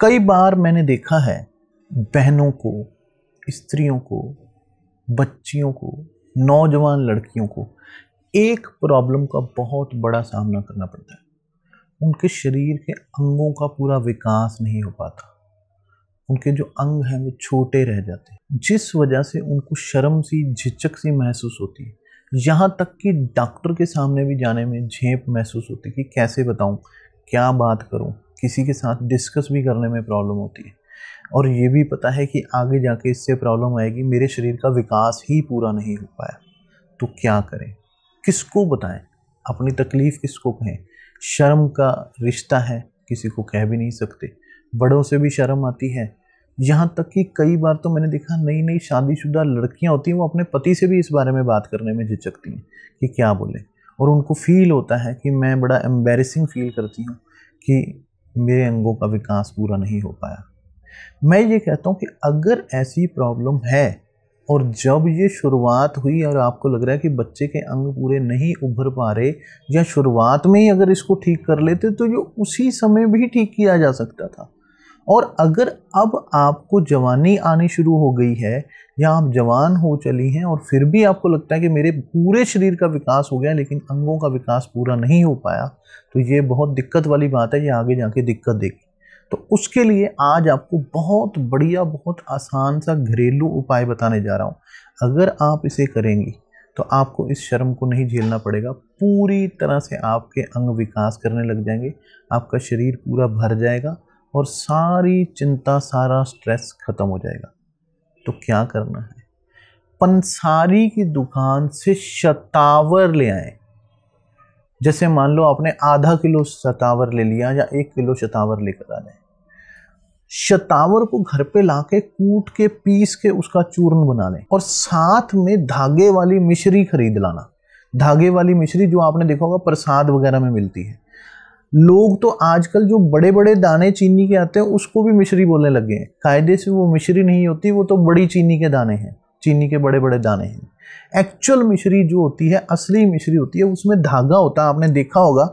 कई बार मैंने देखा है बहनों को, स्त्रियों को, बच्चियों को, नौजवान लड़कियों को एक प्रॉब्लम का बहुत बड़ा सामना करना पड़ता है। उनके शरीर के अंगों का पूरा विकास नहीं हो पाता, उनके जो अंग हैं वो छोटे रह जाते हैं, जिस वजह से उनको शर्म सी, झिझक सी महसूस होती है। यहाँ तक कि डॉक्टर के सामने भी जाने में झेप महसूस होती है कि कैसे बताऊँ, क्या बात करूँ। किसी के साथ डिस्कस भी करने में प्रॉब्लम होती है और ये भी पता है कि आगे जाके इससे प्रॉब्लम आएगी, मेरे शरीर का विकास ही पूरा नहीं हो पाया। तो क्या करें, किसको बताएं, अपनी तकलीफ़ किसको कहें? शर्म का रिश्ता है, किसी को कह भी नहीं सकते, बड़ों से भी शर्म आती है। यहाँ तक कि कई बार तो मैंने देखा नई नई शादीशुदा लड़कियाँ होती हैं, वो अपने पति से भी इस बारे में बात करने में झिझकती हैं कि क्या बोलें, और उनको फील होता है कि मैं बड़ा एम्बैरेसिंग फील करती हूँ कि मेरे अंगों का विकास पूरा नहीं हो पाया। मैं ये कहता हूँ कि अगर ऐसी प्रॉब्लम है और जब ये शुरुआत हुई और आपको लग रहा है कि बच्चे के अंग पूरे नहीं उभर पा रहे, या शुरुआत में ही अगर इसको ठीक कर लेते तो ये उसी समय भी ठीक किया जा सकता था। और अगर अब आपको जवानी आनी शुरू हो गई है या आप जवान हो चली हैं और फिर भी आपको लगता है कि मेरे पूरे शरीर का विकास हो गया लेकिन अंगों का विकास पूरा नहीं हो पाया, तो ये बहुत दिक्कत वाली बात है, ये आगे जाके दिक्कत देगी। तो उसके लिए आज आपको बहुत बढ़िया, बहुत आसान सा घरेलू उपाय बताने जा रहा हूँ। अगर आप इसे करेंगी तो आपको इस शर्म को नहीं झेलना पड़ेगा, पूरी तरह से आपके अंग विकास करने लग जाएंगे, आपका शरीर पूरा भर जाएगा और सारी चिंता, सारा स्ट्रेस ख़त्म हो जाएगा। तो क्या करना है, पंसारी की दुकान से शतावर ले आएं। जैसे मान लो आपने आधा किलो शतावर ले लिया या 1 किलो शतावर लेकर आ जाए। शतावर को घर पे लाके कूट के, पीस के उसका चूर्ण बना लें और साथ में धागे वाली मिश्री खरीद लाना। धागे वाली मिश्री जो आपने देखा होगा प्रसाद वगैरह में मिलती है। लोग तो आजकल जो बड़े बड़े दाने चीनी के आते हैं उसको भी मिश्री बोलने लगे हैं। कायदे से वो मिश्री नहीं होती, वो तो बड़ी चीनी के दाने हैं, चीनी के बड़े बड़े दाने हैं। एक्चुअल मिश्री जो होती है, असली मिश्री होती है, उसमें धागा होता है। आपने देखा होगा,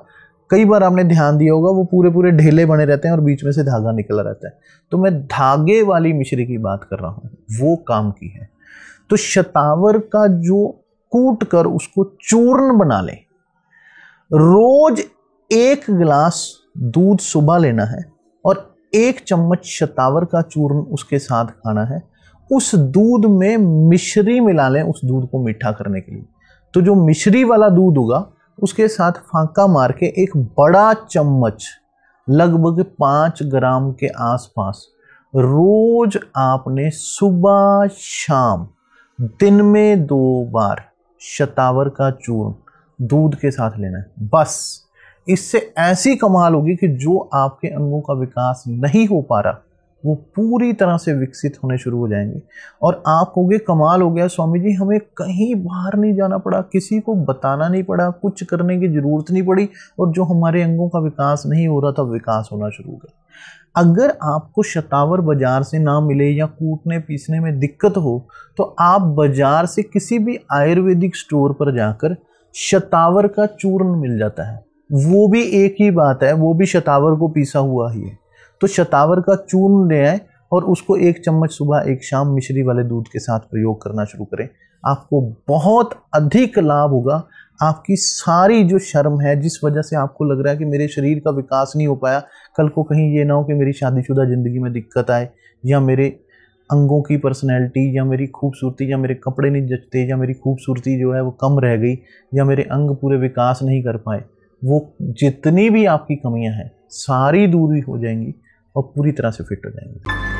कई बार आपने ध्यान दिया होगा, वो पूरे पूरे ढेले बने रहते हैं और बीच में से धागा निकला रहता है। तो मैं धागे वाली मिश्री की बात कर रहा हूँ, वो काम की है। तो शतावर का जो कूट कर उसको चूर्ण बना लें। रोज 1 गिलास दूध सुबह लेना है और 1 चम्मच शतावर का चूर्ण उसके साथ खाना है। उस दूध में मिश्री मिला लें, उस दूध को मीठा करने के लिए। तो जो मिश्री वाला दूध होगा उसके साथ फांका मार के 1 बड़ा चम्मच, लगभग 5 ग्राम के आसपास, रोज आपने सुबह शाम दिन में 2 बार शतावर का चूर्ण दूध के साथ लेना है। बस इससे ऐसी कमाल होगी कि जो आपके अंगों का विकास नहीं हो पा रहा वो पूरी तरह से विकसित होने शुरू हो जाएंगे। और आप कहोगे कमाल हो गया स्वामी जी, हमें कहीं बाहर नहीं जाना पड़ा, किसी को बताना नहीं पड़ा, कुछ करने की ज़रूरत नहीं पड़ी, और जो हमारे अंगों का विकास नहीं हो रहा था विकास होना शुरू हो गया। अगर आपको शतावर बाज़ार से ना मिले या कूटने पीसने में दिक्कत हो तो आप बाज़ार से किसी भी आयुर्वेदिक स्टोर पर जाकर शतावर का चूर्ण मिल जाता है। वो भी एक ही बात है, वो भी शतावर को पीसा हुआ ही है। तो शतावर का चूर्ण ले आए और उसको 1 चम्मच सुबह 1 शाम मिश्री वाले दूध के साथ प्रयोग करना शुरू करें। आपको बहुत अधिक लाभ होगा। आपकी सारी जो शर्म है, जिस वजह से आपको लग रहा है कि मेरे शरीर का विकास नहीं हो पाया, कल को कहीं ये ना हो कि मेरी शादीशुदा ज़िंदगी में दिक्कत आए, या मेरे अंगों की पर्सनैलिटी, या मेरी खूबसूरती, या मेरे कपड़े नहीं जचते, या मेरी खूबसूरती जो है वो कम रह गई, या मेरे अंग पूरे विकास नहीं कर पाए, वो जितनी भी आपकी कमियाँ हैं सारी दूर ही हो जाएंगी और पूरी तरह से फिट हो जाएंगे।